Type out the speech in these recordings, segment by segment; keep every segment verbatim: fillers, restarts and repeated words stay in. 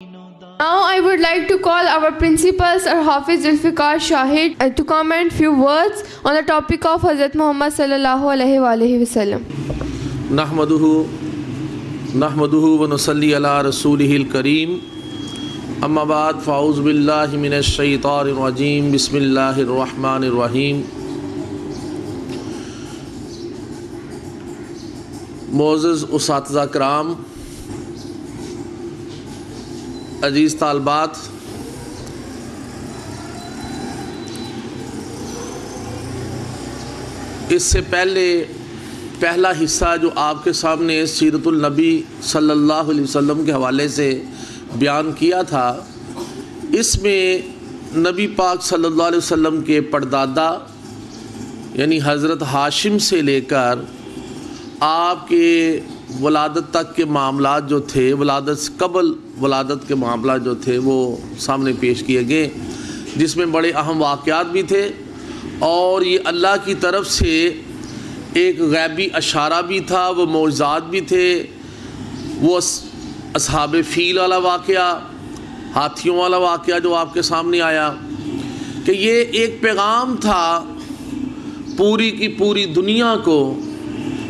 Now I would like to call our principal Sir Hafiz Zulfiqar Shahid uh, to comment few words on the topic of Hazrat Muhammad Sallallahu Alaihi Wasallam. Nahmaduhu Nahmaduhu wa nusalli ala rasulihil kareem. Amma ba'd, fa'uz billahi minash shaitanir rajim. Bismillahir rahmanir rahim. Moses usatza karam, अजीज़ तालबात, इससे पहले पहला हिस्सा जो आपके सामने सीरतुल नबी सल्लल्लाहु अलैहि वसल्लम के हवाले से बयान किया था, इसमें नबी पाक सल्लल्लाहु अलैहि वसल्लम के परदादा यानी हज़रत हाशिम से लेकर आपके वलादत तक के मामला जो थे, वलादत से कबल वलादत के मामला जो थे वो सामने पेश किए गए, जिसमें बड़े अहम वाक़यात भी थे और ये अल्लाह की तरफ से एक गैबी इशारा भी था, वो मौज़ात भी थे। वो असहाबे फ़ील वाला वाक़या, हाथियों वाला वाक़या जो आपके सामने आया कि ये एक पैगाम था पूरी की पूरी दुनिया को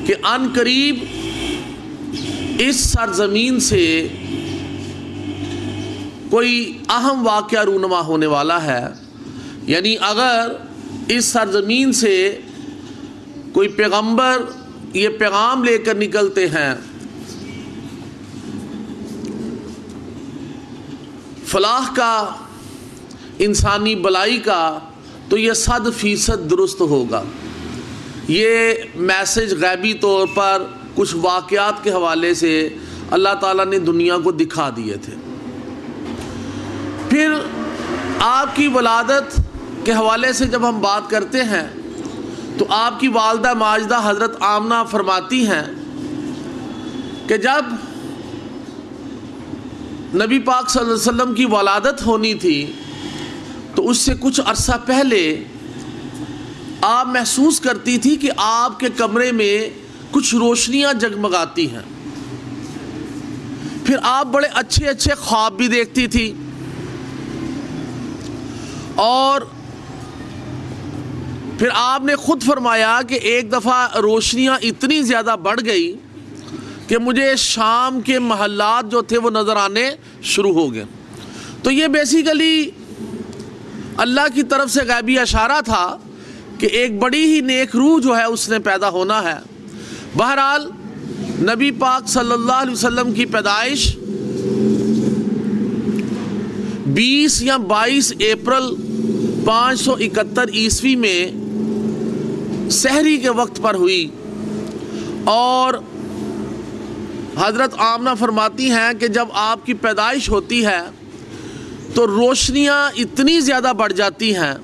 कि अन करीब इस सरज़मीन से कोई अहम वाक़या रूनुमा होने वाला है। यानी अगर इस सरज़मीन से कोई पैगंबर ये पैगाम लेकर निकलते हैं फलाह का, इंसानी भलाई का, तो ये सद फ़ीसद दुरुस्त होगा। ये मैसेज गैबी तौर पर कुछ वाक़यात के हवाले से अल्लाह ताला ने दुनिया को दिखा दिए थे। फिर आपकी वलादत के हवाले से जब हम बात करते हैं तो आपकी वालदा माजदा हज़रत आमना फरमाती हैं कि जब नबी पाक सल्लल्लाहु अलैहि वसल्लम की वलादत होनी थी तो उससे कुछ अरसा पहले आप महसूस करती थी कि आपके कमरे में कुछ रोशनियाँ जगमगाती हैं। फिर आप बड़े अच्छे अच्छे ख्वाब भी देखती थी और फिर आपने ख़ुद फरमाया कि एक दफ़ा रोशनियाँ इतनी ज़्यादा बढ़ गई कि मुझे शाम के महल्लात जो थे वो नज़र आने शुरू हो गए। तो ये बेसिकली अल्लाह की तरफ से गैबी इशारा था कि एक बड़ी ही नेक रूह जो है उसने पैदा होना है। बहरहाल नबी पाक सल्लल्लाहु अलैहि वसल्लम की पैदाइश बीस या बाईस अप्रैल पाँच सौ इकहत्तर ईस्वी में सहरी के वक्त पर हुई और हज़रत आमना फरमाती हैं कि जब आपकी पैदाइश होती है तो रोशनियाँ इतनी ज़्यादा बढ़ जाती हैं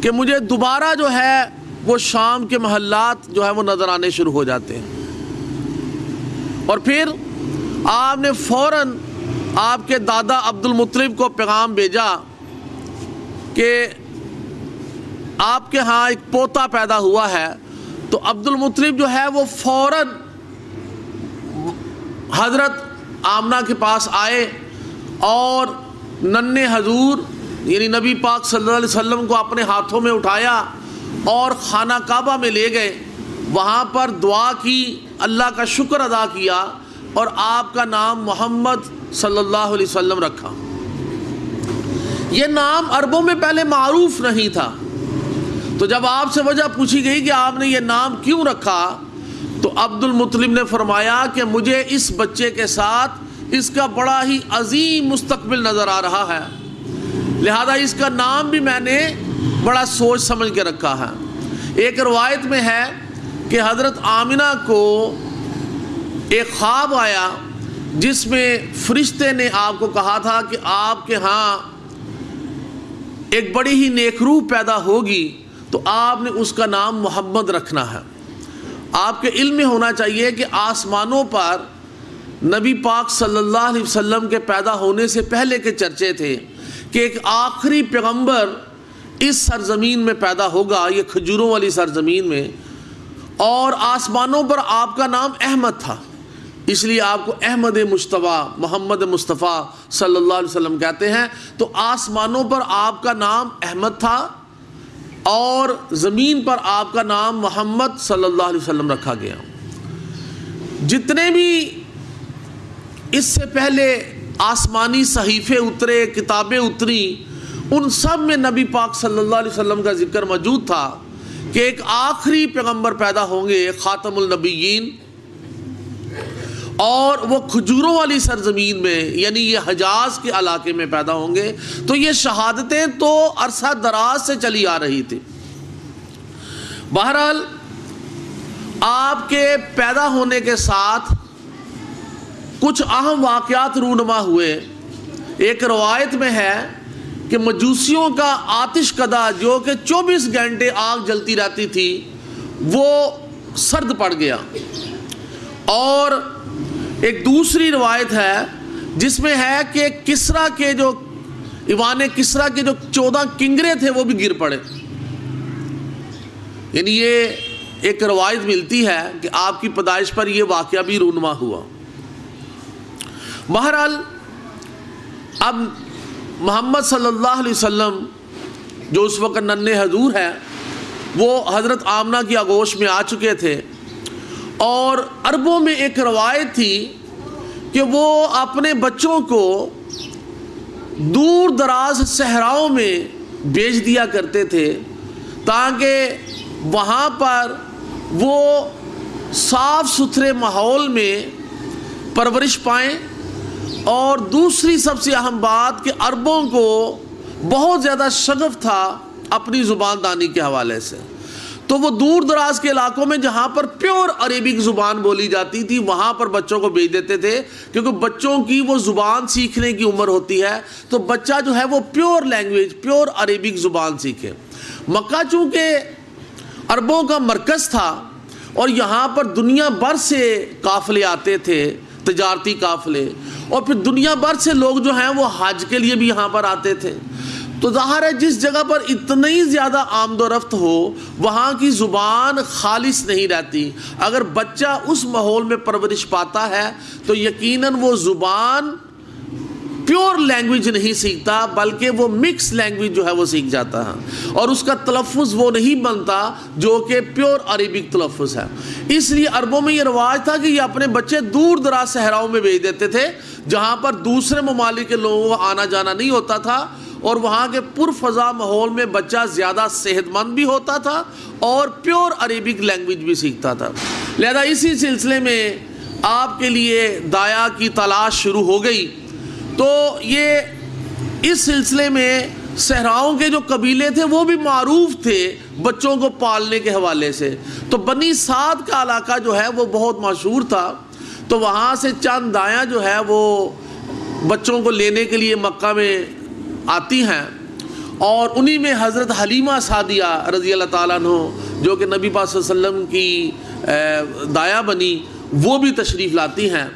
कि मुझे दोबारा जो है वो शाम के महल्लात जो है वो नज़र आने शुरू हो जाते हैं। और फिर आपने फ़ौरन आपके दादा अब्दुल मुत्तलिब को पैगाम भेजा कि आपके यहाँ एक पोता पैदा हुआ है। तो अब्दुल मुत्तलिब जो है वो फ़ौरन हज़रत आमना के पास आए और नन्हे हजूर यानी नबी पाक सल्लल्लाहु अलैहि वसल्लम को अपने हाथों में उठाया और खाना काबा में ले गए। वहाँ पर दुआ की, अल्लाह का शुक्र अदा किया और आपका नाम मोहम्मद सल्लल्लाहु अलैहि वसल्लम रखा। यह नाम अरबों में पहले मारूफ नहीं था, तो जब आपसे वजह पूछी गई कि आपने ये नाम क्यों रखा तो अब्दुल मुत्तलिब ने फरमाया कि मुझे इस बच्चे के साथ इसका बड़ा ही अजीम मुस्तकबिल नज़र आ रहा है, लिहाजा इसका नाम भी मैंने बड़ा सोच समझ के रखा है। एक रवायत में है कि हज़रत आमिना को एक ख्वाब आया जिसमें फरिश्ते ने आपको कहा था कि आपके यहाँ एक बड़ी ही नेकरूह पैदा होगी, तो आपने उसका नाम मोहम्मद रखना है। आपके इल्म में होना चाहिए कि आसमानों पर नबी पाक सल्लल्लाहु अलैहि वसल्लम के पैदा होने से पहले के चर्चे थे कि एक आखिरी पैगम्बर इस सरजमीन में पैदा होगा, ये खजूरों वाली सरजमीन में, और आसमानों पर आपका नाम अहमद था। इसलिए आपको अहमद मुश्तफ़ा मोहम्मद मुस्तफ़ा सल्लल्लाहु अलैहि वसल्लम कहते हैं। तो आसमानों पर आपका नाम अहमद था और ज़मीन पर आपका नाम मोहम्मद सल्लल्लाहु अलैहि वसल्लम रखा गया। जितने भी इससे पहले आसमानी सहीफ़े उतरे, किताबें उतरी, उन सब में नबी पाक सल्लल्लाहु अलैहि वसल्लम का जिक्र मौजूद था कि एक आखिरी पैगम्बर पैदा होंगे, ख़ातमुल नबिय्यीन, और वो खजूरों वाली सरजमीन में यानी ये हजाज के इलाके में पैदा होंगे। तो ये शहादतें तो अरसा दराज से चली आ रही थी। बहरहाल आपके पैदा होने के साथ कुछ अहम वाक़यात रूनुमा हुए। एक रवायत में है कि मजूसियों का आतिश कदा जो कि चौबीस घंटे आग जलती रहती थी वो सर्द पड़ गया। और एक दूसरी रवायत है जिसमें है कि किसरा के जो इवान-ए-किसरा के जो चौदह किंगरे थे वो भी गिर पड़े। यानी ये एक रवायत मिलती है कि आपकी पैदाइश पर यह वाक़या भी रूनुमा हुआ। बहरहाल अब मोहम्मद सल्लल्लाहु अलैहि वसल्लम जो उस वक़्त नन्हे हजूर हैं वो हज़रत आमना की आगोश में आ चुके थे। और अरबों में एक रवायत थी कि वो अपने बच्चों को दूर दराज सहराओं में भेज दिया करते थे ताकि वहाँ पर वो साफ़ सुथरे माहौल में परवरिश पाएँ। और दूसरी सबसे अहम बात कि अरबों को बहुत ज़्यादा शगफ था अपनी ज़ुबानदानी के हवाले से, तो वो दूर दराज के इलाकों में जहाँ पर प्योर अरेबिक ज़ुबान बोली जाती थी वहाँ पर बच्चों को भेज देते थे, क्योंकि बच्चों की वो ज़ुबान सीखने की उम्र होती है तो बच्चा जो है वो प्योर लैंग्वेज प्योर अरेबिक ज़ुबान सीखे। मक्का चूँकि अरबों का मरकज़ था और यहाँ पर दुनिया भर से काफ़िले आते थे, तजारती काफ़िले, और फिर दुनिया भर से लोग जो हैं वो हज के लिए भी यहाँ पर आते थे। तो ज़ाहिर है जिस जगह पर इतनी ज़्यादा आमदोरफ्त हो वहाँ की ज़ुबान खालिस नहीं रहती। अगर बच्चा उस माहौल में परवरिश पाता है तो यकीनन वो ज़ुबान प्योर लैंग्वेज नहीं सीखता बल्कि वो मिक्स लैंग्वेज जो है वो सीख जाता है और उसका तलफ़ुज़ वो नहीं बनता जो कि प्योर अरेबिक तलफ़ुज़ है। इसलिए अरबों में ये रिवाज था कि ये अपने बच्चे दूर दराज सहराओं में भेज देते थे जहाँ पर दूसरे ममालिक के लोगों का आना जाना नहीं होता था और वहाँ के पुरफ़ज़ा माहौल में बच्चा ज़्यादा सेहतमंद भी होता था और प्योर अरेबिक लैंग्वेज भी सीखता था। लिहाजा इसी सिलसिले में आपके लिए दाया की तलाश शुरू हो गई। तो ये इस सिलसिले में सहराओं के जो कबीले थे वो भी मारूफ थे बच्चों को पालने के हवाले से। तो बनी साद का इलाका जो है वो बहुत मशहूर था। तो वहाँ से चंद दाया जो है वो बच्चों को लेने के लिए मक्का में आती हैं और उन्हीं में हज़रत हलीमा सादिया रज़ी अल्लाह ताला अन्हो जो कि नबी पाक सल्लल्लाहु अलैहि वसल्लम की दाया बनी वो भी तशरीफ़ लाती हैं।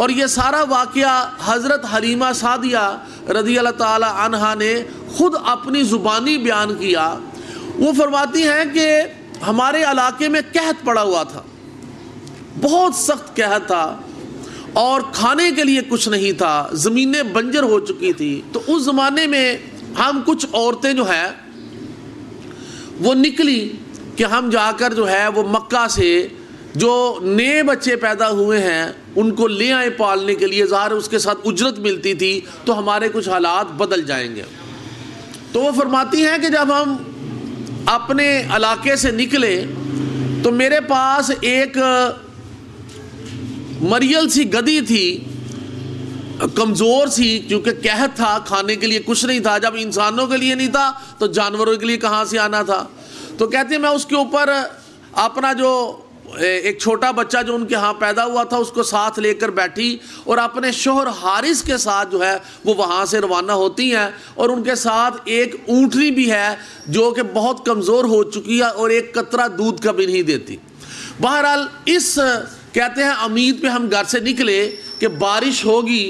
और ये सारा वाक़या हज़रत हलीमा सादिया रज़ी अल्लाह ताला अन्हा ने ख़ुद अपनी ज़ुबानी बयान किया। वो फरमाती हैं कि हमारे इलाके में कहत पड़ा हुआ था, बहुत सख्त कहत था और खाने के लिए कुछ नहीं था, ज़मीनें बंजर हो चुकी थी। तो उस ज़माने में हम कुछ औरतें जो है वो निकली कि हम जाकर जो है वो मक्का से जो नए बच्चे पैदा हुए हैं उनको ले आए पालने के लिए, ज़ाहिर उसके साथ उजरत मिलती थी तो हमारे कुछ हालात बदल जाएंगे। तो वो फरमाती हैं कि जब हम अपने इलाके से निकले तो मेरे पास एक मरियल सी गधी थी, कमज़ोर सी, क्योंकि कहत था, खाने के लिए कुछ नहीं था। जब इंसानों के लिए नहीं था तो जानवरों के लिए कहाँ से आना था। तो कहते हैं मैं उसके ऊपर अपना जो एक छोटा बच्चा जो उनके यहाँ पैदा हुआ था उसको साथ लेकर बैठी और अपने शोहर हारिस के साथ जो है वो वहाँ से रवाना होती हैं। और उनके साथ एक ऊँटनी भी है जो कि बहुत कमज़ोर हो चुकी है और एक कतरा दूध का भी नहीं देती। बहरहाल इस कहते हैं उम्मीद पे हम घर से निकले कि बारिश होगी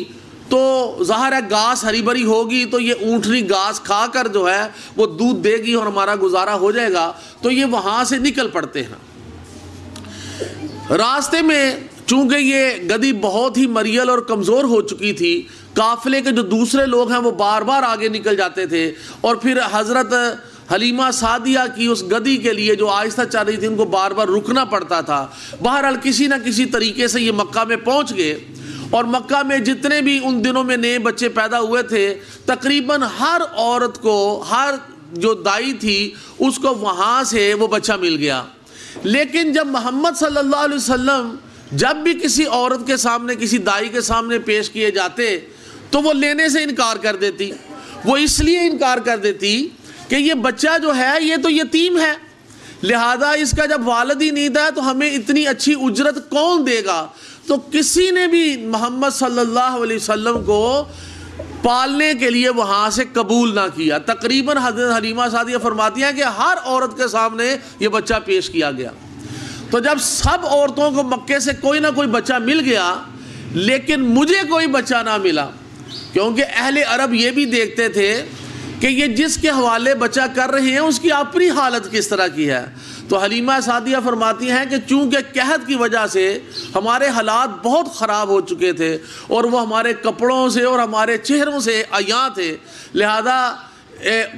तो ज़ाहिर है घास हरी भरी होगी तो ये ऊँटनी घास खा कर जो है वो दूध देगी और हमारा गुजारा हो जाएगा। तो ये वहाँ से निकल पड़ते हैं। रास्ते में चूँकि ये गधी बहुत ही मरियल और कमज़ोर हो चुकी थी, काफ़िले के जो दूसरे लोग हैं वो बार बार आगे निकल जाते थे, और फिर हज़रत हलीमा सादिया की उस गदी के लिए जो आहिस्ता चल रही थी उनको बार बार रुकना पड़ता था। बहरहाल किसी न किसी तरीके से ये मक्का में पहुँच गए, और मक्का में जितने भी उन दिनों में नए बच्चे पैदा हुए थे तकरीबन हर औरत को, हर जो दाई थी उसको वहाँ से वो बच्चा मिल गया। लेकिन जब मोहम्मद सल्लल्लाहु अलैहि वसल्लम जब भी किसी औरत के सामने, किसी दाई के सामने पेश किए जाते तो वो लेने से इनकार कर देती। वो इसलिए इनकार कर देती कि ये बच्चा जो है ये तो यतीम है, लिहाजा इसका जब वालिद ही नहीं था तो हमें इतनी अच्छी उजरत कौन देगा। तो किसी ने भी मोहम्मद सल्लल्लाहु अलैहि वसल्लम को पालने के लिए वहाँ से कबूल ना किया। तकरीबन हज़रत हलीमा सादिया फरमाती हैं कि हर औरत के सामने ये बच्चा पेश किया गया। तो जब सब औरतों को मक्के से कोई ना कोई बच्चा मिल गया, लेकिन मुझे कोई बच्चा ना मिला, क्योंकि अहले अरब ये भी देखते थे कि ये जिसके हवाले बच्चा कर रहे हैं उसकी अपनी हालत किस तरह की है। तो हलीमा सादिया फरमाती हैं कि चूँकि कहत की वजह से हमारे हालात बहुत ख़राब हो चुके थे और वो हमारे कपड़ों से और हमारे चेहरों से आया थे, लिहाजा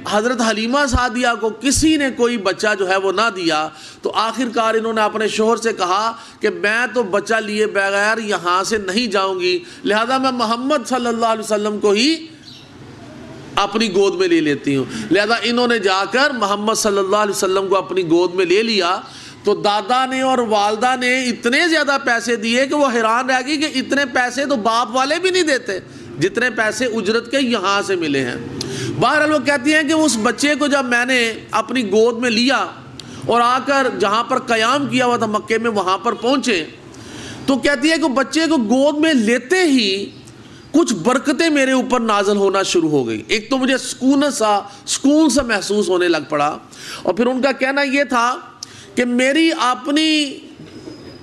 हज़रत हलीमा सादिया को किसी ने कोई बच्चा जो है वो ना दिया। तो आखिरकार इन्होंने अपने शोहर से कहा कि मैं तो बच्चा लिए बगैर यहाँ से नहीं जाऊँगी, लिहाजा मैं मोहम्मद सल्लल्लाहु अलैहि वसल्लम को ही अपनी गोद में ले लेती हूँ। लिहाजा इन्होंने जाकर मोहम्मद सल्लल्लाहु अलैहि वसल्लम को अपनी गोद में ले लिया। तो दादा ने और वालदा ने इतने ज़्यादा पैसे दिए कि वो हैरान रह गई कि इतने पैसे तो बाप वाले भी नहीं देते जितने पैसे उजरत के यहाँ से मिले हैं। बहरहाल वो कहती हैं कि उस बच्चे को जब मैंने अपनी गोद में लिया और आकर जहाँ पर क़याम किया हुआ था मक्के में वहाँ पर पहुँचे, तो कहती है कि बच्चे को गोद में लेते ही कुछ बरकतें मेरे ऊपर नाजल होना शुरू हो गई। एक तो मुझे सुकून सा सुकून सा महसूस होने लग पड़ा, और फिर उनका कहना यह था कि मेरी अपनी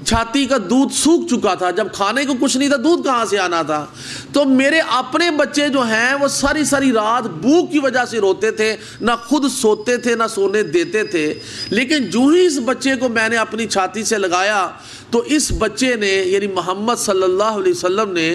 छाती का दूध सूख चुका था, जब खाने को कुछ नहीं था दूध कहाँ से आना था। तो मेरे अपने बच्चे जो हैं वो सारी सारी रात भूख की वजह से रोते थे, ना खुद सोते थे ना सोने देते थे। लेकिन जो ही इस बच्चे को मैंने अपनी छाती से लगाया तो इस बच्चे ने यानी मोहम्मद सल्लल्लाहु अलैहि वसल्लम ने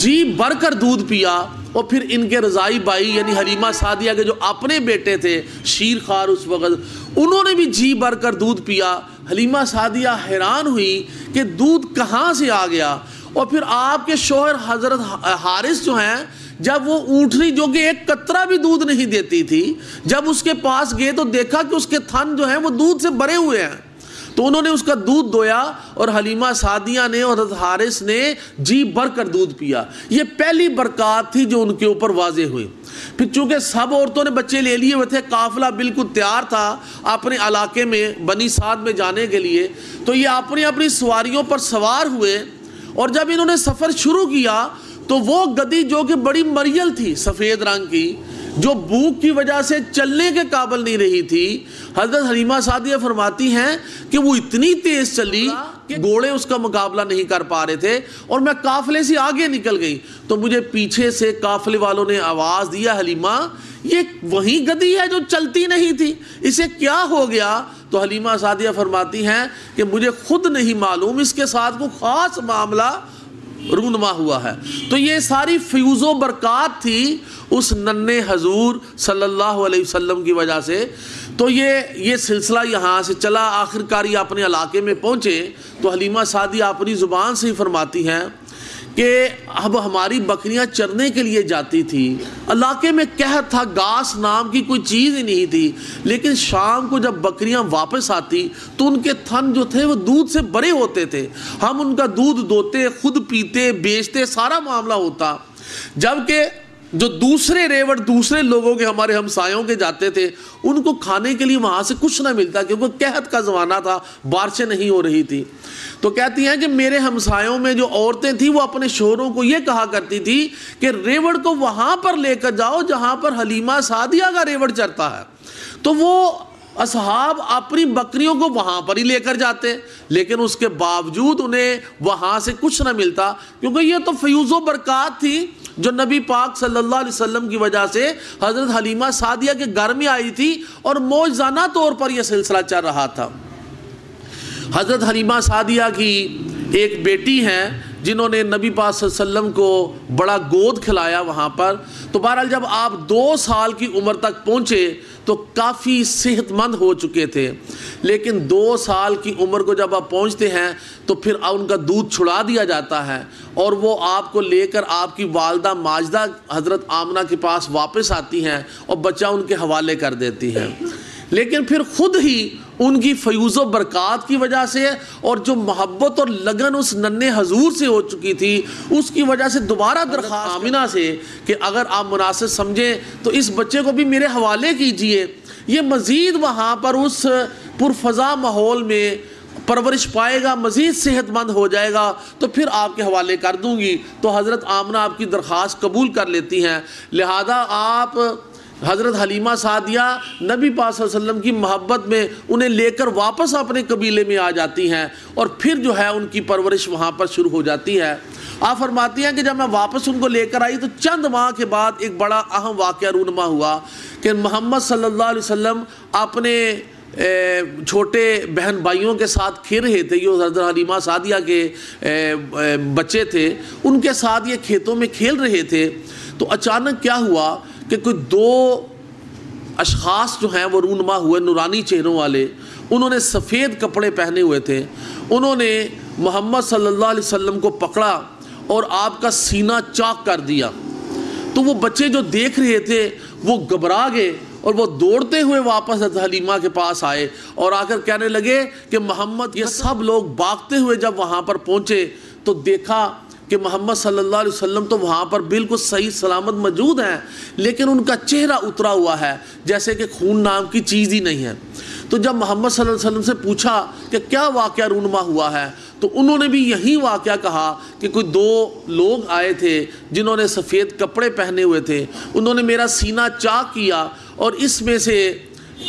जी भर कर दूध पिया, और फिर इनके रज़ाई बाई यानी हलीमा सादिया के जो अपने बेटे थे शीर खार उस वक़्त, उन्होंने भी जी भर कर दूध पिया। हलीमा सादिया हैरान हुई कि दूध कहाँ से आ गया। और फिर आपके शोहर हज़रत हारिस जो हैं, जब वो ऊँटनी जो कि एक कतरा भी दूध नहीं देती थी, जब उसके पास गए तो देखा कि उसके थन जो हैं वो दूध से भरे हुए हैं, तो उन्होंने उसका दूध दोया और हलीमा सादिया ने और हारिस ने जी भर कर दूध पिया। ये पहली बरकत थी जो उनके ऊपर वाजे हुई। फिर चूँकि सब औरतों ने बच्चे ले लिए हुए थे, काफ़िला बिल्कुल तैयार था अपने इलाके में बनी साद में जाने के लिए, तो ये अपनी अपनी सवारियों पर सवार हुए। और जब इन्होंने सफ़र शुरू किया तो वो गदी जो कि बड़ी मरियल थी, सफ़ेद रंग की, जो भूख की वजह से चलने के काबिल नहीं रही थी, हज़रत हलीमा सादिया फरमाती हैं कि वो इतनी तेज़ चली कि घोड़े उसका मुकाबला नहीं कर पा रहे थे, और मैं काफ़िले से आगे निकल गई। तो मुझे पीछे से काफ़िले वालों ने आवाज़ दिया, हलीमा ये वही गधी है जो चलती नहीं थी, इसे क्या हो गया। तो हलीमा सादिया फरमाती हैं कि मुझे खुद नहीं मालूम, इसके साथ कोई ख़ास मामला रूनमा हुआ है। तो ये सारी फ्यूज़ो बरकत थी उस नन्हे हजूर सल्लल्लाहु अलैहि वसल्लम की वजह से। तो ये ये सिलसिला यहाँ से चला, आखिरकार ये अपने इलाके में पहुँचे। तो हलीमा सादिया अपनी ज़ुबान से ही फरमाती हैं कि अब हमारी बकरियाँ चरने के लिए जाती थी, इलाके में कहत था, घास नाम की कोई चीज़ ही नहीं थी, लेकिन शाम को जब बकरियाँ वापस आती तो उनके थन जो थे वो दूध से भरे होते थे। हम उनका दूध दोते, खुद पीते, बेचते, सारा मामला होता। जबकि जो दूसरे रेवड़ दूसरे लोगों के, हमारे हमसायों के जाते थे, उनको खाने के लिए वहाँ से कुछ ना मिलता, क्योंकि कहत का ज़माना था, बारिशें नहीं हो रही थी। तो कहती हैं कि मेरे हमसायों में जो औरतें थीं वो अपने शोहरों को ये कहा करती थी कि रेवड़ को वहाँ पर लेकर जाओ जहाँ पर हलीमा सादिया का रेवड़ चरता है। तो वो असहाब अपनी बकरियों को वहाँ पर ही लेकर जाते, लेकिन उसके बावजूद उन्हें वहाँ से कुछ ना मिलता, क्योंकि ये तो फ्यूज़ो बरकत थी जो नबी पाक सल्लल्लाहु अलैहि वसल्लम की वजह से हज़रत हलीमा सादिया के घर में आई थी, और मौजज़ाना तौर पर यह सिलसिला चल रहा था। हज़रत हलीमा सादिया की एक बेटी हैं जिन्होंने नबी पाक सल्लल्लाहु अलैहि वसल्लम को बड़ा गोद खिलाया वहाँ पर। तो बहरहाल जब आप दो साल की उम्र तक पहुँचे तो काफ़ी सेहतमंद हो चुके थे, लेकिन दो साल की उम्र को जब आप पहुँचते हैं तो फिर उनका दूध छुड़ा दिया जाता है और वो आपको लेकर आपकी वालदा माजदा हज़रत आमना के पास वापस आती हैं और बच्चा उनके हवाले कर देती हैं। लेकिन फिर ख़ुद ही उनकी फ़यूज़ व बरक़ात की वजह से और जो मोहब्बत और लगन उस नन्हे हजूर से हो चुकी थी उसकी वजह से दोबारा दरख्वास्त आमिना से कि अगर आप मुनासिब समझें तो इस बच्चे को भी मेरे हवाले कीजिए। ये मज़ीद वहाँ पर उस पुरफ़ज़ा माहौल में परवरिश पाएगा, मज़ीद सेहतमंद हो जाएगा तो फिर आपके हवाले कर दूँगी। तो हज़रत आमना आपकी दरख्वास्त कबूल कर लेती हैं। लिहाजा आप हज़रत हलीमा सादिया नबी पाक सल्लल्लाहु अलैहि वसल्लम की महब्बत में उन्हें लेकर वापस अपने कबीले में आ जाती हैं और फिर जो है उनकी परवरिश वहाँ पर शुरू हो जाती है। आप फरमाती हैं कि जब मैं वापस उनको लेकर आई तो चंद माह के बाद एक बड़ा अहम वाक़या रूनमा हुआ कि मोहम्मद सल्लल्लाहु अलैहि वसल्लम अपने छोटे बहन भाइयों के साथ खेल रहे थे। ये हज़रत हलीमा सादिया के बच्चे थे, उनके साथ ये खेतों में खेल रहे थे। तो अचानक क्या हुआ कि कोई दो अशख़ास जो हैं वो रूनमा हुए, नूरानी चेहरों वाले, उन्होंने सफ़ेद कपड़े पहने हुए थे। उन्होंने मोहम्मद सल्लल्लाहु अलैहि वसल्लम को पकड़ा और आपका सीना चाक कर दिया। तो वो बच्चे जो देख रहे थे वो घबरा गए और वो दौड़ते हुए वापस हज़रत हलीमा के पास आए और आकर कहने लगे कि मोहम्मद, ये सब लोग भागते हुए जब वहाँ पर पहुँचे तो देखा कि मोहम्मद सल्लल्लाहु अलैहि वसल्लम तो वहाँ पर बिल्कुल सही सलामत मौजूद हैं, लेकिन उनका चेहरा उतरा हुआ है जैसे कि खून नाम की चीज़ ही नहीं है। तो जब मोहम्मद सल्लल्लाहु अलैहि वसल्लम से पूछा कि क्या वाक़या रूनमा हुआ है तो उन्होंने भी यही वाक़या कहा कि कोई दो लोग आए थे जिन्होंने सफ़ेद कपड़े पहने हुए थे, उन्होंने मेरा सीना चाक किया और इसमें से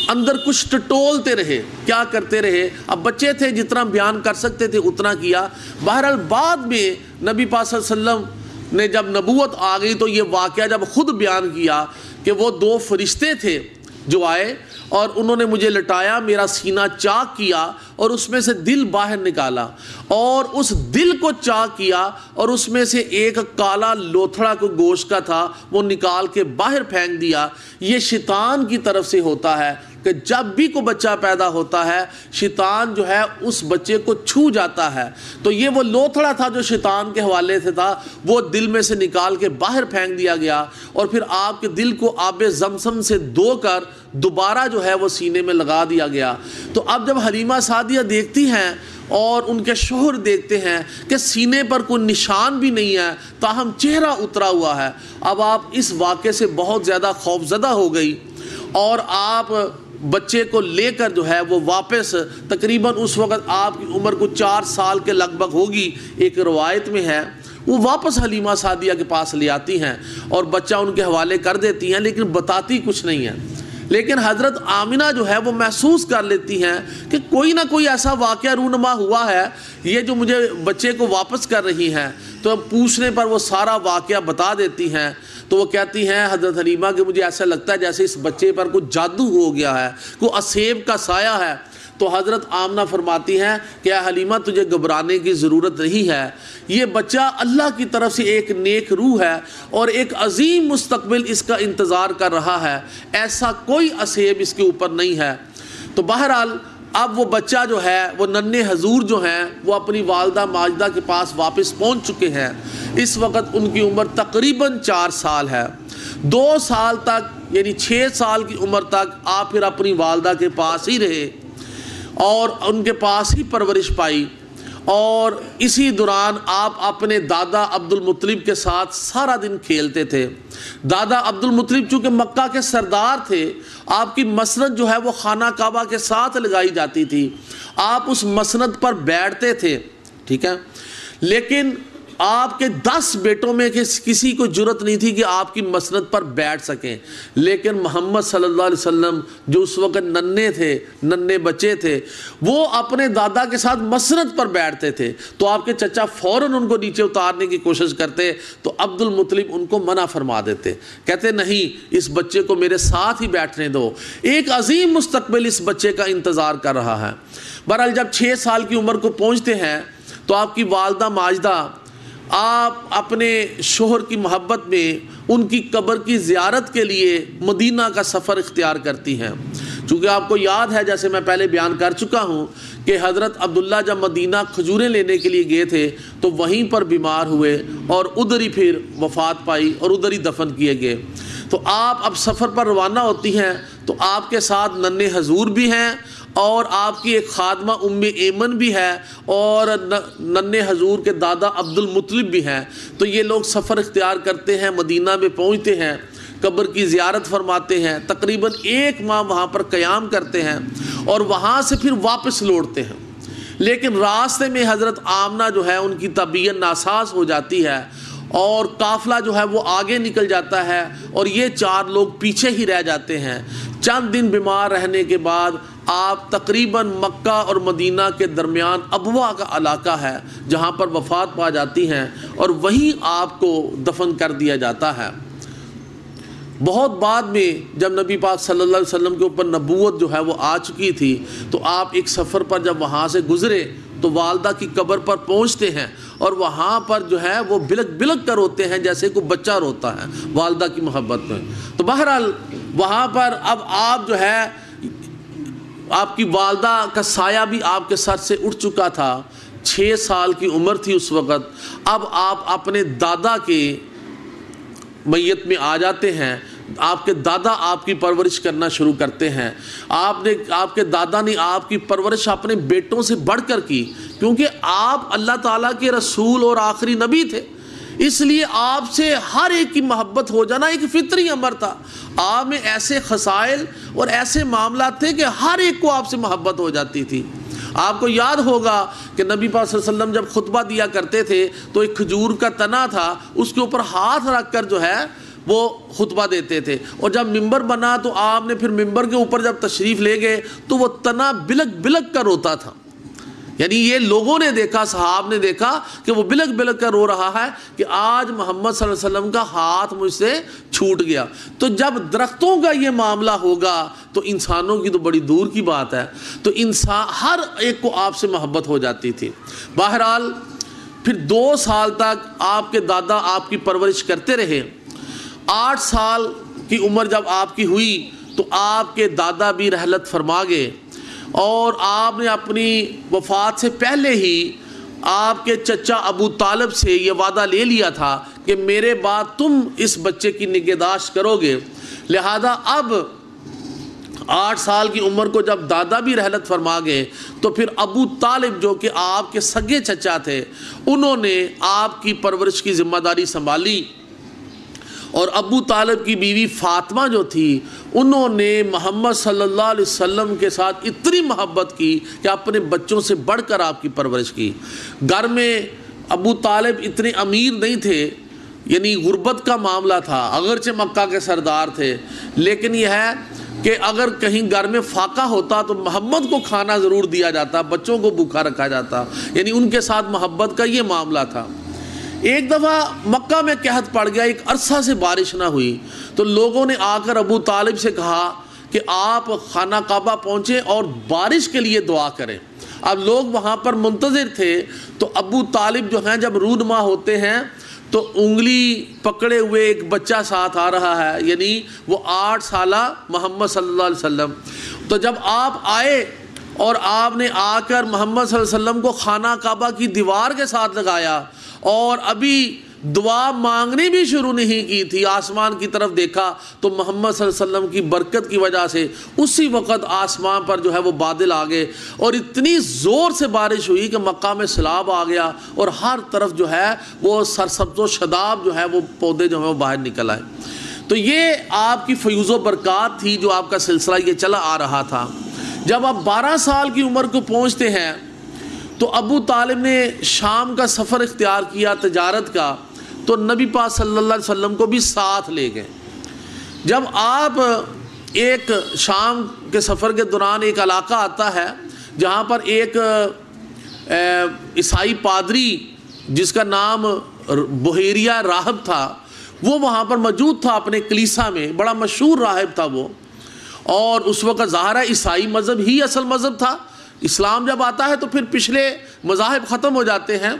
अंदर कुछ टटोलते रहे, क्या करते रहे। अब बच्चे थे, जितना बयान कर सकते थे उतना किया। बहरहाल बाद में नबी पाक सल्लल्लाहु अलैहि वसल्लम ने जब नबूवत आ गई तो ये वाक़या जब ख़ुद बयान किया कि वो दो फरिश्ते थे जो आए और उन्होंने मुझे लटाया, मेरा सीना चाक किया और उसमें से दिल बाहर निकाला और उस दिल को चाक किया और उसमें से एक काला लोथड़ा को गोश्त का था वो निकाल के बाहर फेंक दिया। ये शैतान की तरफ से होता है कि जब भी कोई बच्चा पैदा होता है शैतान जो है उस बच्चे को छू जाता है। तो ये वो लोथड़ा था जो शैतान के हवाले से था, वो दिल में से निकाल के बाहर फेंक दिया गया और फिर आपके दिल को आबे जमसम से धोकर दोबारा जो है वो सीने में लगा दिया गया। तो अब जब हलीमा सादिया देखती हैं और उनके शोहर देखते हैं कि सीने पर कोई निशान भी नहीं है, ताहम चेहरा उतरा हुआ है, अब आप इस वाक़े से बहुत ज़्यादा खौफजदा हो गई और आप बच्चे को लेकर जो है वो वापस, तकरीबन उस वक़्त आपकी उम्र को चार साल के लगभग होगी, एक रवायत में है, वो वापस हलीमा सादिया के पास ले आती हैं और बच्चा उनके हवाले कर देती हैं, लेकिन बताती कुछ नहीं है। लेकिन हज़रत आमिना जो है वो महसूस कर लेती हैं कि कोई ना कोई ऐसा वाक़या रूनमा हुआ है, ये जो मुझे बच्चे को वापस कर रही हैं। तो पूछने पर वो सारा वाक़या बता देती हैं। तो वो कहती हैं हज़रत हलीमा कि मुझे ऐसा लगता है जैसे इस बच्चे पर कोई जादू हो गया है, कोई असेब का साया है। तो हज़रत आमना फरमाती हैं कि हलीमा, तुझे घबराने की ज़रूरत नहीं है, ये बच्चा अल्लाह की तरफ से एक नेक रूह है और एक अजीम मुस्तकबिल इसका इंतज़ार कर रहा है, ऐसा कोई असेब इसके ऊपर नहीं है। तो बहरहाल अब वो बच्चा जो है वो नन्हे हजूर जो हैं वो अपनी वालदा माजदा के पास वापस पहुंच चुके हैं। इस वक्त उनकी उम्र तकरीबन चार साल है। दो साल तक यानी छः साल की उम्र तक आप फिर अपनी वालदा के पास ही रहे और उनके पास ही परवरिश पाई और इसी दौरान आप अपने दादा अब्दुल मुत्तलिब के साथ सारा दिन खेलते थे। दादा अब्दुल मुत्तलिब चूँकि मक्का के सरदार थे, आपकी मसनद जो है वो खाना काबा के साथ लगाई जाती थी, आप उस मसनद पर बैठते थे, ठीक है। लेकिन आपके दस बेटों में किसी को जुर्रत नहीं थी कि आपकी मसनद पर बैठ सकें, लेकिन मोहम्मद सल्लल्लाहु अलैहि वसल्लम जो उस वक़्त नन्हे थे, नन्हे बच्चे थे, वो अपने दादा के साथ मसनद पर बैठते थे। तो आपके चचा फ़ौरन उनको नीचे उतारने की कोशिश करते तो अब्दुल मुत्तलिब उनको मना फरमा देते, कहते नहीं, इस बच्चे को मेरे साथ ही बैठने दो, एक अजीम मुस्तकबिल इस बच्चे का इंतज़ार कर रहा है। बहरहाल जब छः साल की उम्र को पहुँचते हैं तो आपकी वालदा माजदा आप अपने शोहर की मोहब्बत में उनकी कब्र की ज़ियारत के लिए मदीना का सफ़र इख्तियार करती हैं। चूँकि आपको याद है, जैसे मैं पहले बयान कर चुका हूँ कि हज़रत अब्दुल्ला जब मदीना खजूरें लेने के लिए गए थे तो वहीं पर बीमार हुए और उधर ही फिर वफ़ात पाई और उधर ही दफन किए गए। तो आप अब सफ़र पर रवाना होती हैं तो आपके साथ नन्हे हजूर भी हैं और आपकी एक खादमा उम्म ऐमन भी है और नन्हे हजूर के दादा अब्दुल मुत्तलिब भी हैं। तो ये लोग सफ़र इख्तियार करते हैं, मदीना में पहुँचते हैं, कब्र की ज़ियारत फरमाते हैं, तकरीबन एक माह वहाँ पर क़याम करते हैं और वहाँ से फिर वापस लौटते हैं। लेकिन रास्ते में हज़रत आमना जो है उनकी तबीयत नासाज हो जाती है और काफ़िला जो है वो आगे निकल जाता है और ये चार लोग पीछे ही रह जाते हैं। चंद दिन बीमार रहने के बाद आप तकरीबन मक्का और मदीना के दरमियान अबवा का इलाका है जहाँ पर वफ़ात पा जाती हैं और वहीं आपको दफन कर दिया जाता है। बहुत बाद में जब नबी पाक सल्लल्लाहु अलैहि वसल्लम के ऊपर नबूवत जो है वो आ चुकी थी तो आप एक सफ़र पर जब वहाँ से गुज़रे तो वालदा की कब्र पर पहुँचते हैं और वहाँ पर जो है वो बिलक बिलक कर रोते हैं जैसे कोई बच्चा रोता है वालदा की मोहब्बत में। तो बहरहाल वहाँ पर अब आप जो है आपकी वालदा का साया भी आपके सर से उठ चुका था, छः साल की उम्र थी उस वक़्त। अब आप अपने दादा के मैयत में आ जाते हैं, आपके दादा आपकी परवरिश करना शुरू करते हैं। आपने आपके दादा ने आपकी परवरिश अपने बेटों से बढ़कर की क्योंकि आप अल्लाह ताला के रसूल और आखिरी नबी थे, इसलिए आपसे हर एक की मोहब्बत हो जाना एक फितरी अमर था। आप में ऐसे खसाइल और ऐसे मामला थे कि हर एक को आपसे मोहब्बत हो जाती थी। आपको याद होगा कि नबी पाक सल्लल्लाहु अलैहि वसल्लम जब खुतबा दिया करते थे तो एक खजूर का तना था, उसके ऊपर हाथ रख कर जो है वो खुतबा देते थे और जब मिंबर बना तो आपने फिर मिंबर के ऊपर जब तशरीफ़ ले गए तो वो तना बिलक बिलक कर रोता था। यानी ये लोगों ने देखा, सहाब ने देखा कि वो बिलक बिलक कर रो रहा है कि आज मोहम्मद सल्लल्लाहु अलैहि वसल्लम का हाथ मुझसे छूट गया। तो जब दरख्तों का ये मामला होगा तो इंसानों की तो बड़ी दूर की बात है। तो इंसान हर एक को आपसे मोहब्बत हो जाती थी। बहरहाल फिर दो साल तक आपके दादा आपकी परवरिश करते रहे। आठ साल की उम्र जब आपकी हुई तो आपके दादा भी रहलत फरमा गए और आपने अपनी वफ़ात से पहले ही आपके चचा अबू तालिब से ये वादा ले लिया था कि मेरे बाद तुम इस बच्चे की निगहदाश्त करोगे। लिहाजा अब आठ साल की उम्र को जब दादा भी रहलत फरमा गए तो फिर अबू तालिब जो कि आपके सगे चचा थे उन्होंने आपकी परवरिश की ज़िम्मेदारी संभाली और अबू तालिब की बीवी फातिमा जो थी उन्होंने मोहम्मद सल्लल्लाहु अलैहि वसल्लम के साथ इतनी मोहब्बत की कि अपने बच्चों से बढ़कर आपकी परवरिश की। घर में अबू तालिब इतने अमीर नहीं थे, यानी गुर्बत का मामला था, अगरचे मक्का के सरदार थे, लेकिन यह है कि अगर कहीं घर में फाका होता तो मोहम्मद को खाना ज़रूर दिया जाता, बच्चों को भूखा रखा जाता, यानी उनके साथ मोहब्बत का ये मामला था। एक दफ़ा मक्का में कहत पड़ गया, एक अरसा से बारिश ना हुई, तो लोगों ने आकर अबू तालिब से कहा कि आप खाना काबा पहुँचें और बारिश के लिए दुआ करें। अब लोग वहाँ पर मुंतज़िर थे। तो अबू तालिब जो हैं जब रूनमा होते हैं तो उंगली पकड़े हुए एक बच्चा साथ आ रहा है, यानी वो आठ साला मोहम्मद सल्लल्लाहु अलैहि वसल्लम। तो जब आप आए और आपने आकर मोहम्मद सल्लल्लाहु अलैहि वसल्लम को खाना काबा की दीवार के साथ लगाया और अभी दुआ मांगनी भी शुरू नहीं की थी, आसमान की तरफ देखा तो मोहम्मद सल्लल्लाहु अलैहि वसल्लम की बरकत की वजह से उसी वक़्त आसमान पर जो है वो बादल आ गए और इतनी ज़ोर से बारिश हुई कि मक्का में सैलाब आ गया और हर तरफ जो है वो सरसब्ज़ो शदाब जो है वो पौधे जो हैं वो बाहर निकल आए। तो ये आपकी फ़यूज़ो बरक़ात थी जो आपका सिलसिला ये चला आ रहा था। जब आप बारह साल की उम्र को पहुँचते हैं तो अबू तालिब ने शाम का सफ़र इख्तियार किया तजारत का, तो नबी पाक सल्लल्लाहु अलैहि वसल्लम को भी साथ ले गए। जब आप एक शाम के सफ़र के दौरान एक इलाका आता है जहाँ पर एक ईसाई पादरी जिसका नाम बुहेरिया राहिब था वो वहाँ पर मौजूद था अपने कलीसा में, बड़ा मशहूर राहिब था वो, और उस वक़्त ज़ाहिर है ईसाई मज़हब ही असल मज़हब था। इस्लाम जब आता है तो फिर पिछले मज़ाहिब ख़त्म हो जाते हैं।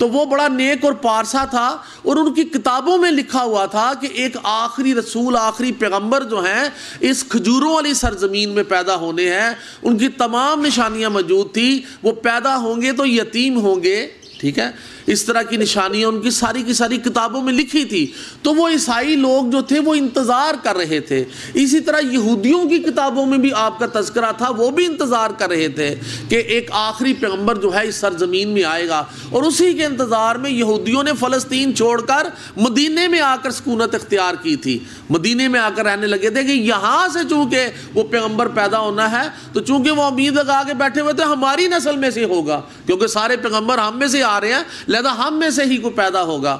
तो वो बड़ा नेक और पारसा था और उनकी किताबों में लिखा हुआ था कि एक आखिरी रसूल आखिरी पैगंबर जो हैं इस खजूरों वाली सरजमीन में पैदा होने हैं। उनकी तमाम निशानियां मौजूद थी, वो पैदा होंगे तो यतीम होंगे, ठीक है, इस तरह की निशानियां उनकी सारी की सारी किताबों में लिखी थी। तो वो ईसाई लोग जो थे वो इंतज़ार कर रहे थे। इसी तरह यहूदियों की किताबों में भी आपका तज़किरा था, वो भी इंतज़ार कर रहे थे कि एक आखिरी पैगंबर जो है इस सरजमीन में आएगा। और उसी के इंतज़ार में यहूदियों ने फ़लस्तीन छोड़कर मदीने में आकर सकूनत इख्तियार की थी, मदीने में आकर रहने लगे थे कि यहाँ से चूँकि वो पैगंबर पैदा होना है तो चूँकि वो उम्मीद लगा के बैठे हुए थे हमारी नस्ल में से होगा, क्योंकि सारे पैगंबर हम में से आ रहे हैं, लहदा हम में से ही को पैदा होगा।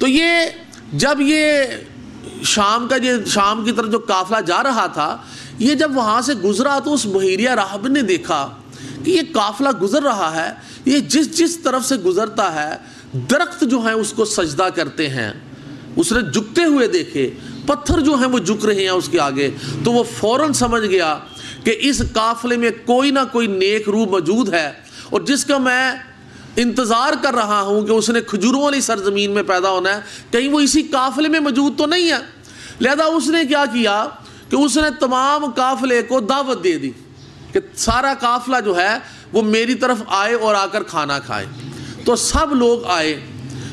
तो ये जब ये शाम का ये शाम की तरफ जो काफिला जा रहा था, ये जब वहाँ से गुजरा तो उस बुहैरिया राहिब ने देखा कि ये काफिला गुजर रहा है, ये जिस जिस तरफ से गुजरता है दरख्त जो हैं उसको सजदा करते हैं, उसने झुकते हुए देखे, पत्थर जो हैं वो झुक रहे हैं उसके आगे। तो वो फौरन समझ गया कि इस काफिले में कोई ना कोई नेक रूह मौजूद है और जिसका मैं इंतज़ार कर रहा हूँ कि उसने खजूरों वाली सरजमीन में पैदा होना है, कहीं वो इसी काफिले में मौजूद तो नहीं है। लिहाजा उसने क्या किया कि उसने तमाम काफिले को दावत दे दी कि सारा काफिला जो है वो मेरी तरफ आए और आकर खाना खाए। तो सब लोग आए,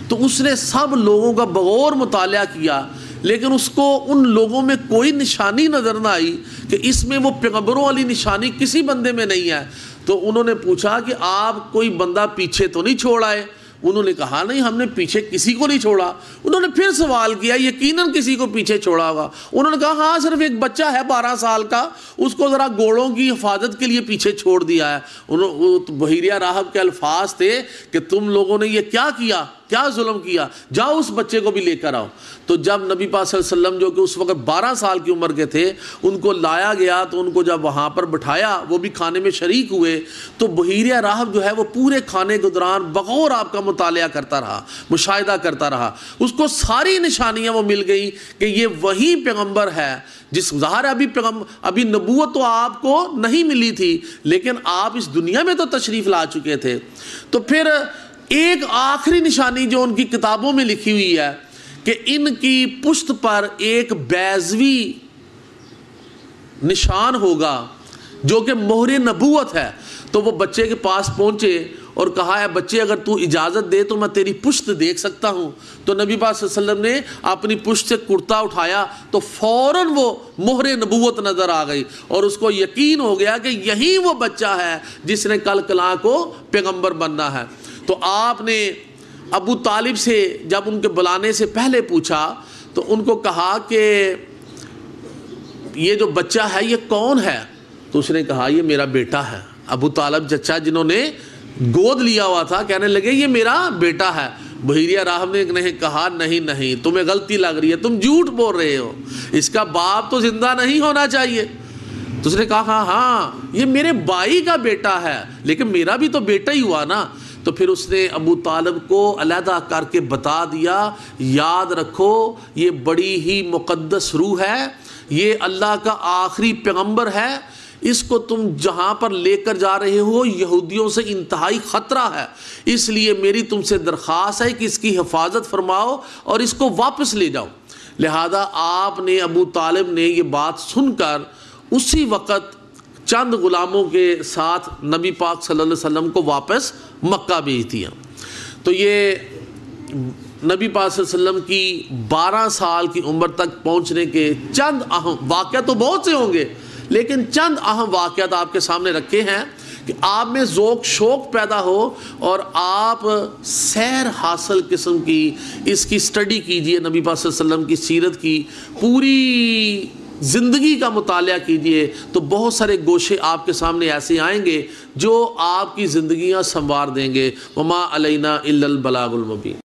तो उसने सब लोगों का बगौर मुताला किया, लेकिन उसको उन लोगों में कोई निशानी नज़र ना आई कि इसमें वो पैगंबरों वाली निशानी किसी बंदे में नहीं है। तो उन्होंने पूछा कि आप कोई बंदा पीछे तो नहीं छोड़ आए? उन्होंने कहा नहीं, हमने पीछे किसी को नहीं छोड़ा। उन्होंने फिर सवाल किया, यकीनन किसी को पीछे छोड़ा होगा। उन्होंने कहा हाँ, सिर्फ एक बच्चा है बारह साल का, उसको ज़रा घोड़ों की हिफाजत के लिए पीछे छोड़ दिया है। उन्होंने बुहैरिया राहिब के अल्फाज थे कि तुम लोगों ने ये क्या किया, क्या जुल्म किया, जाओ उस बच्चे को भी लेकर आओ। तो जब नबी पाक सल्लल्लाहु अलैहि वसल्लम जो कि उस वक्त बारह साल की उम्र के थे, उनको लाया गया, तो उनको जब वहाँ पर बिठाया, वो भी खाने में शरीक हुए, तो बुहैरिया राहिब जो है वो पूरे खाने के दौरान बगौर आपका मुतालिया करता रहा, मुशाहिदा करता रहा। उसको सारी निशानियाँ वो मिल गई कि ये वही पैगम्बर है जिस ज़ाहिर अभी पैगम अभी नबूवत तो आपको नहीं मिली थी, लेकिन आप इस दुनिया में तो तशरीफ़ ला चुके थे। तो फिर एक आखिरी निशानी जो उनकी किताबों में लिखी हुई है कि इनकी पुश्त पर एक बैजवी निशान होगा जो कि मोहर नबूवत है। तो वो बच्चे के पास पहुँचे और कहा है बच्चे अगर तू इजाज़त दे तो मैं तेरी पुश्त देख सकता हूँ। तो नबी पाक सल्लल्लाहु अलैहि वसल्लम ने अपनी पुश्त से कुर्ता उठाया तो फ़ौरन वो मोहर नबूवत नज़र आ गई और उसको यकीन हो गया कि यही वो बच्चा है जिसने कल कला को पैगम्बर बनना है। तो आपने अबू तालिब से जब उनके बुलाने से पहले पूछा तो उनको कहा कि ये जो बच्चा है ये कौन है? तो उसने कहा ये मेरा बेटा है। अबू तालिब चचा जिन्होंने गोद लिया हुआ था कहने लगे ये मेरा बेटा है। बुहैरिया राहिब ने नहीं कहा नहीं नहीं, तुम्हें गलती लग रही है, तुम झूठ बोल रहे हो, इसका बाप तो जिंदा नहीं होना चाहिए। तो उसने कहा हाँ हाँ ये मेरे भाई का बेटा है, लेकिन मेरा भी तो बेटा ही हुआ ना। तो फिर उसने अबू तालिब को अलहदा करके बता दिया, याद रखो ये बड़ी ही मुक़द्दस रूह है, ये अल्लाह का आखिरी पैगंबर है, इसको तुम जहाँ पर लेकर जा रहे हो यहूदियों से इंतहाई ख़तरा है, इसलिए मेरी तुमसे दरख्वास्त है कि इसकी हिफाजत फरमाओ और इसको वापस ले जाओ। लिहाजा आपने अबू तालिब ने ये बात सुनकर उसी वक़्त चंद ग़ुलामों के साथ नबी पाक सल्लल्लाहु अलैहि वसल्लम को वापस मक्का भेज दिया। तो ये नबी पाक सल्लल्लाहु अलैहि वसल्लम की बारह साल की उम्र तक पहुँचने के चंद अहम वाक़या, तो बहुत से होंगे लेकिन चंद अहम वाक़यात आपके सामने रखे हैं कि आप में ज़ोक शौक़ पैदा हो और आप सैर हासिल किस्म की इसकी स्टडी कीजिए, नबी पाक सल्लल्लाहु अलैहि वसल्लम की सीरत की पूरी ज़िंदगी का मुताला कीजिए। तो बहुत सारे गोशे आपके सामने ऐसे आएंगे जो आपकी ज़िंदगियाँ संवार देंगे। वमा अलैना इल्लल बलागुल मुबीन।